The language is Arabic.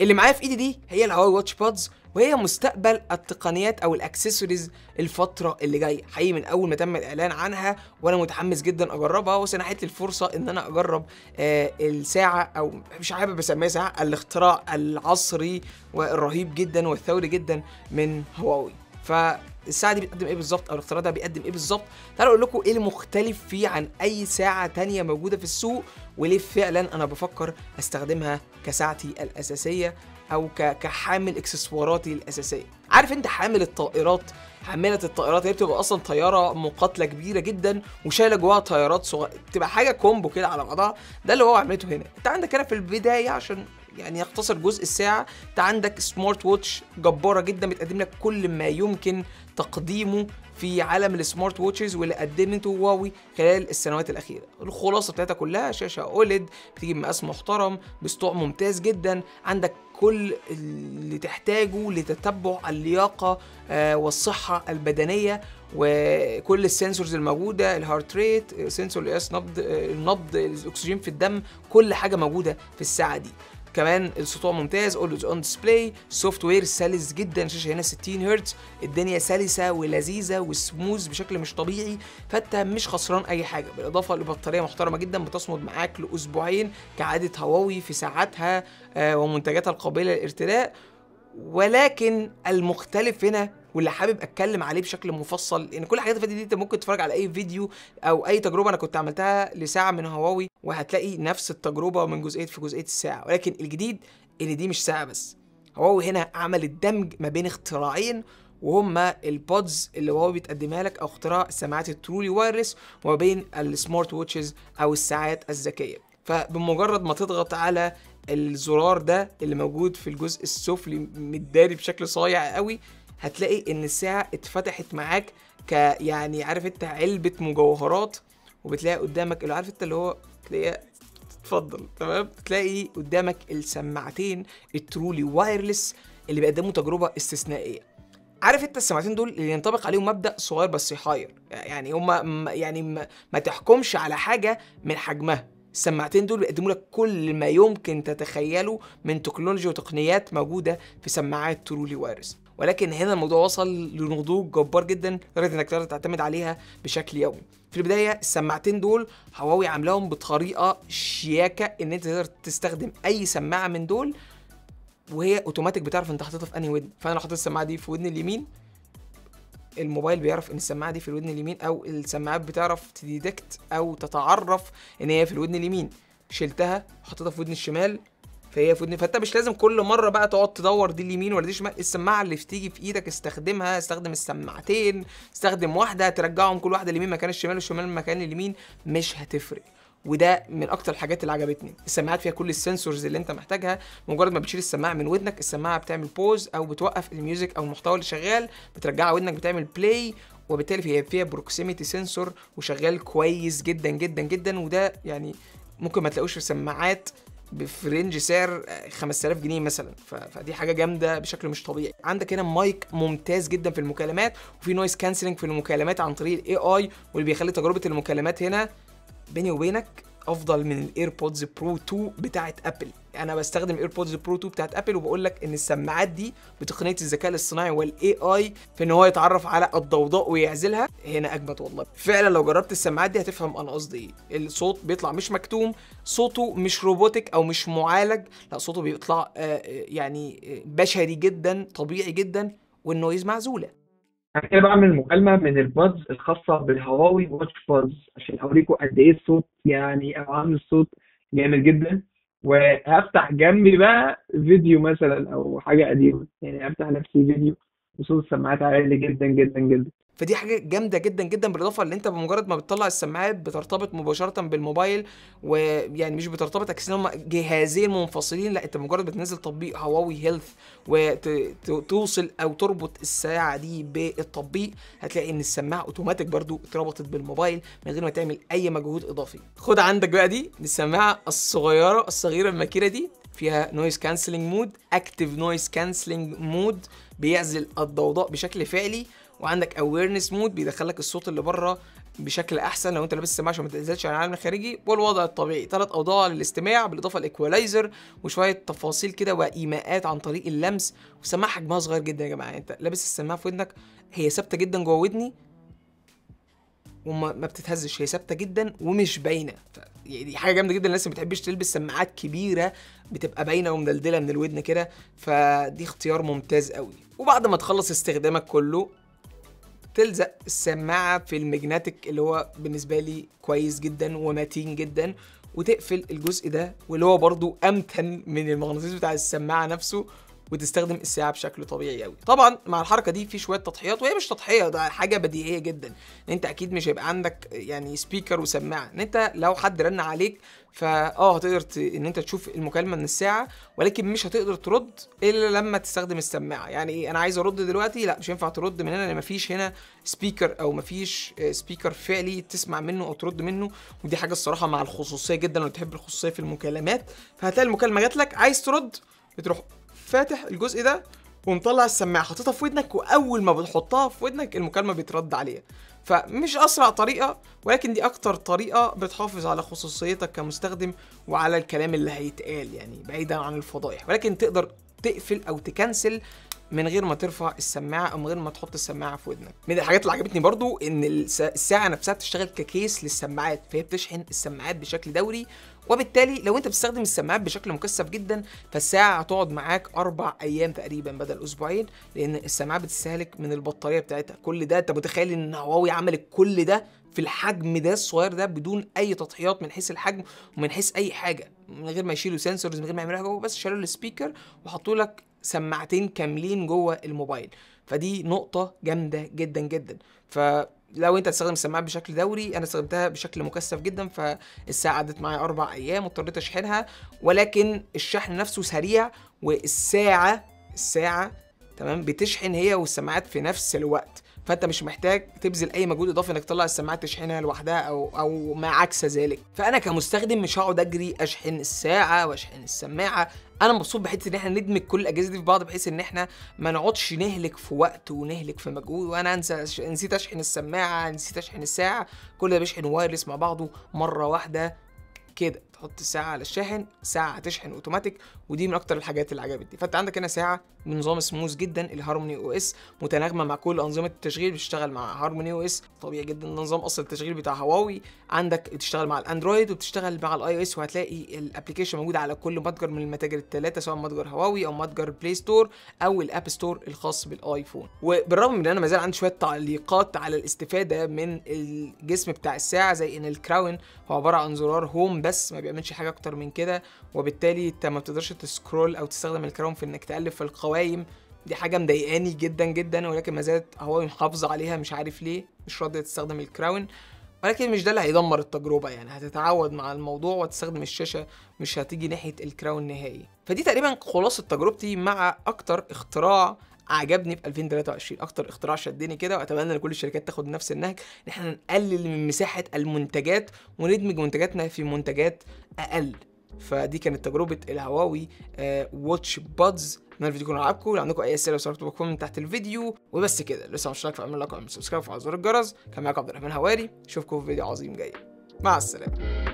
اللي معايا في ايدي دي هي الهواوي واتش بادز، وهي مستقبل التقنيات او الاكسسوارز الفتره اللي جايه. حقيقي من اول ما تم الاعلان عنها وانا متحمس جدا اجربها، وسنحت لي الفرصه ان انا اجرب الساعه، او مش حابب اسميها ساعه، الاختراع العصري والرهيب جدا والثوري جدا من هواوي. فالساعه دي بتقدم ايه بالظبط، او الاختراع ده بيقدم ايه بالظبط؟ تعالوا اقول لكم ايه المختلف فيه عن اي ساعه تانية موجوده في السوق، وليه فعلا انا بفكر استخدمها كساعتي الاساسيه او كحامل اكسسواراتي الاساسيه. عارف انت حامل الطائرات، حامله الطائرات هي بتبقى اصلا طياره مقاتله كبيره جدا وشايله جواها طيارات صغيره، بتبقى حاجه كومبو كده على بعضها. ده اللي هو عملته هنا. انت عندك هنا في البدايه عشان يعني يختصر جزء الساعه، انت عندك سمارت ووتش جباره جدا بتقدم لك كل ما يمكن تقديمه في عالم السمارت ووتشز، واللي قدمته هواوي خلال السنوات الاخيره. الخلاصه بتاعتها كلها شاشه اوليد بتيجي بمقاس محترم بسطوع ممتاز جدا، عندك كل اللي تحتاجه لتتبع اللياقه والصحه البدنيه، وكل السنسورز الموجوده، الهارت ريت، سنسور قياس النبض، الاكسجين في الدم، كل حاجه موجوده في الساعه دي. كمان السطوع ممتاز، اولويز اون ديسبلاي، سوفت وير سلس جدا، الشاشه هنا 60 هرتز، الدنيا سلسه ولذيذه وسموز بشكل مش طبيعي، فانت مش خسران اي حاجه. بالاضافه لبطاريه محترمه جدا بتصمد معاك لاسبوعين كعاده هواوي في ساعاتها ومنتجاتها القابله للارتداء. ولكن المختلف هنا واللي حابب اتكلم عليه بشكل مفصل، لان كل الحاجات اللي فاتت دي انت ممكن تتفرج على اي فيديو او اي تجربه انا كنت عملتها لساعه من هواوي، وهتلاقي نفس التجربه من جزئيه في جزئيه الساعه. ولكن الجديد ان دي مش ساعه بس، هواوي هنا عملت دمج ما بين اختراعين، وهما البودز اللي هواوي بتقدمها لك او اختراع سماعات الترولي وايرلس، وما بين السمارت ووتشز او الساعات الذكيه. فبمجرد ما تضغط على الزرار ده اللي موجود في الجزء السفلي متداري بشكل صايع قوي، هتلاقي ان الساعه اتفتحت معاك يعني عارف انت علبه مجوهرات، وبتلاقي قدامك اللي عارف انت اللي هو تلاقيها اتفضل تمام، تلاقي قدامك السماعتين الترولي وايرلس اللي بيقدموا تجربه استثنائيه. عارف انت السماعتين دول اللي ينطبق عليهم مبدا صغير بس يحير، يعني هما يعني ما تحكمش على حاجه من حجمها. السماعتين دول بيقدموا لك كل ما يمكن تتخيله من تكنولوجيا وتقنيات موجوده في سماعات ترولي وايرلس، ولكن هنا الموضوع وصل لنضوج جبار جدا لدرجه انك تقدر تعتمد عليها بشكل يومي. في البدايه السماعتين دول هواوي عاملاهم بطريقه شياكه ان انت تقدر تستخدم اي سماعه من دول وهي اوتوماتيك بتعرف انت حاططها في انهي ودن. فانا لو حطيت السماعه دي في ودن اليمين، الموبايل بيعرف ان السماعه دي في الودن اليمين، او السماعات بتعرف تديتكت او تتعرف ان هي في الودن اليمين. شلتها حطيتها في ودن الشمال فهي في ودني، فانت مش لازم كل مره بقى تقعد تدور دي اليمين ولا دي الشمال. السماعه اللي بتيجي في ايدك استخدمها، استخدم السماعتين، استخدم واحده ترجعهم كل واحده اليمين مكان الشمال والشمال مكان اليمين، مش هتفرق. وده من اكتر الحاجات اللي عجبتني. السماعات فيها كل السنسورز اللي انت محتاجها، مجرد ما بتشيل السماعه من ودنك السماعه بتعمل بوز او بتوقف الميوزك او المحتوى اللي شغال، بترجعها ودنك بتعمل بلاي، وبالتالي فيها بروكسيميتي سنسور وشغال كويس جدا جدا جدا. وده يعني ممكن ما تلاقوش في سماعات في رينج سعر 5000 جنيه مثلا، فدي حاجه جامده بشكل مش طبيعي. عندك هنا مايك ممتاز جدا في المكالمات، وفي نويز كانسلنج في المكالمات عن طريق الاي اي، واللي بيخلي تجربه المكالمات هنا بيني وبينك افضل من الايربودز برو 2 بتاعه ابل. انا بستخدم الايربودز برو 2 بتاعه ابل، وبقول لك ان السماعات دي بتقنيه الذكاء الاصطناعي والاي اي في ان هو يتعرف على الضوضاء ويعزلها، هنا اجمد والله. فعلا لو جربت السماعات دي هتفهم انا قصدي ايه. الصوت بيطلع مش مكتوم، صوته مش روبوتك او مش معالج، لا صوته بيطلع يعني بشري جدا طبيعي جدا، والنويز معزوله. انا كده بعمل مكالمه من البادز الخاصه بالهواوي واتش بادز عشان اوريكم قد ايه الصوت، يعني عامل الصوت جامد جدا. وهفتح جنبي بقى فيديو مثلا او حاجه قديمه، يعني هفتح نفسي فيديو وصوت السماعات عالي جدا جدا جدا، فدي حاجه جامده جدا جدا. بالاضافه ان انت بمجرد ما بتطلع السماعات بترتبط مباشره بالموباil، ويعني مش بترتبط اكنهم جهازين منفصلين، لا انت مجرد بتنزل تطبيق هواوي هيلث وتوصل او تربط الساعه دي بالتطبيق، هتلاقي ان السماعه اوتوماتيك برضو اتربطت بالموباil من غير ما تعمل اي مجهود اضافي. خد عندك بقى دي السماعه الصغيره الماكيره دي، فيها نويز كانسلنج مود، اكتيف نويز كانسلنج مود بيعزل الضوضاء بشكل فعلي، وعندك awareness مود بيدخلك الصوت اللي بره بشكل احسن لو انت لابس السماعه عشان ما تنزلش عن العالم الخارجي، والوضع الطبيعي 3 اوضاع للاستماع بالاضافه لايكوالايزر وشويه تفاصيل كده وايماءات عن طريق اللمس. والسماعه حجمها صغير جدا يا جماعه، انت لابس السماعه في ودنك هي ثابته جدا جوه ودني وما بتتهزش، هي ثابته جدا ومش باينه. دي حاجه جامده جدا للناس اللي ما بتحبش تلبس سماعات كبيره بتبقى باينه ومدلدله من الودن كده، فدي اختيار ممتاز قوي. وبعد ما تخلص استخدامك كله تلزق السماعه في المجناتيك اللي هو بالنسبه لي كويس جدا ومتين جدا، وتقفل الجزء ده واللي هو برضو امتن من المغناطيس بتاع السماعه نفسه، وتستخدم الساعه بشكل طبيعي قوي. طبعا مع الحركه دي في شويه تضحيات، وهي مش تضحيه، ده حاجه بديهيه جدا ان انت اكيد مش هيبقى عندك يعني سبيكر وسماعه، ان انت لو حد رن عليك فاه هتقدر ان انت تشوف المكالمه من الساعه، ولكن مش هتقدر ترد الا لما تستخدم السماعه. يعني ايه انا عايز ارد دلوقتي؟ لا مش ينفع ترد من هنا لان مفيش هنا سبيكر او مفيش سبيكر فعلي تسمع منه او ترد منه، ودي حاجه الصراحه مع الخصوصيه جدا لو بتحب الخصوصيه في المكالمات. فهتلاقي المكالمه جات لك عايز ترد، بتروح فاتح الجزء ده ومطلع السماعه حاططها في ودنك، واول ما بتحطها في ودنك المكالمه بيترد عليها. فمش اسرع طريقه ولكن دي اكتر طريقه بتحافظ على خصوصيتك كمستخدم وعلى الكلام اللي هيتقال، يعني بعيدا عن الفضائح. ولكن تقدر تقفل او تكنسل من غير ما ترفع السماعه او من غير ما تحط السماعه في ودنك. من الحاجات اللي عجبتني برضو ان الساعه نفسها بتشتغل ككيس للسماعات، فهي بتشحن السماعات بشكل دوري، وبالتالي لو انت بتستخدم السماعات بشكل مكثف جدا فالساعه هتقعد معاك 4 ايام تقريبا بدل اسبوعين، لان السماعات بتستهلك من البطاريه بتاعتها. كل ده انت متخيل ان هواوي عملت كل ده في الحجم ده الصغير ده بدون اي تضحيات من حيث الحجم ومن حيث اي حاجه، من غير ما يشيلوا سنسورز، من غير ما يعملوا حاجه، بس شالوا السبيكر وحطوا لك سماعتين كاملين جوه الموبايل. فدي نقطه جامده جدا جدا. فلو انت هتستخدم السماعات بشكل دوري، انا استخدمتها بشكل مكثف جدا فالساعه قعدت معايا 4 ايام واضطريت اشحنها، ولكن الشحن نفسه سريع والساعه تمام بتشحن هي والسماعات في نفس الوقت، فانت مش محتاج تبذل اي مجهود اضافي انك تطلع السماعات تشحنها لوحدها او ما عكس ذلك. فانا كمستخدم مش هقعد اجري اشحن الساعه واشحن السماعه، انا مبسوط بحيث ان احنا ندمج كل الاجهزه دي في بعض بحيث ان احنا ما نقعدش نهلك في وقت ونهلك في مجهود، وانا نسيت اشحن السماعه، نسيت اشحن الساعه، كل ده بيشحن وايرلس مع بعضه مره واحده كده. تحط الساعه على الشاحن، الساعه هتشحن اوتوماتيك، ودي من اكتر الحاجات اللي عجبتني. فانت عندك هنا ساعه بنظام سموث جدا، الهارموني او اس متناغمه مع كل انظمه التشغيل، بتشتغل مع هارموني او اس طبيعي جدا، نظام اصل التشغيل بتاع هواوي. عندك بتشتغل مع الاندرويد وبتشتغل مع الاي او اس، وهتلاقي الابلكيشن موجود على كل متجر من المتاجر الثلاثه سواء متجر هواوي او متجر بلاي ستور او الاب ستور الخاص بالايفون. وبالرغم من ان انا ما زال عندي شويه تعليقات على الاستفاده من الجسم بتاع الساعه، زي ان الكراون هو عباره عن زرار هوم بس ما بيعملش حاجه اكتر من كده، وبالتالي انت ما بتقدرش تسكرول او تستخدم الكراون في انك تقلب في القوائم، دي حاجه مضايقاني جدا جدا، ولكن ما زالت هواوي محافظه عليها مش عارف ليه، مش راضيه تستخدم الكراون. ولكن مش ده اللي هيدمر التجربه، يعني هتتعود مع الموضوع وتستخدم الشاشه، مش هتيجي ناحيه الكراون نهائي. فدي تقريبا خلاصه تجربتي مع اكتر اختراع عجبني في 2023، اكتر اختراع شدني كده، واتمنى ان كل الشركات تاخد نفس النهج ان احنا نقلل من مساحه المنتجات وندمج منتجاتنا في منتجات اقل. فدي كانت تجربه الهواوي واتش بادز. اتمنى الفيديو يكون عجبكم، لو عندكم اي اسئله وسؤال من تحت الفيديو. وبس كده، لسه مشترك في اعمل لايك وسبسكرايب وفعل زر الجرس. كان معاكم عبد الرحمن هواري، اشوفكم في فيديو عظيم جاي، مع السلامه.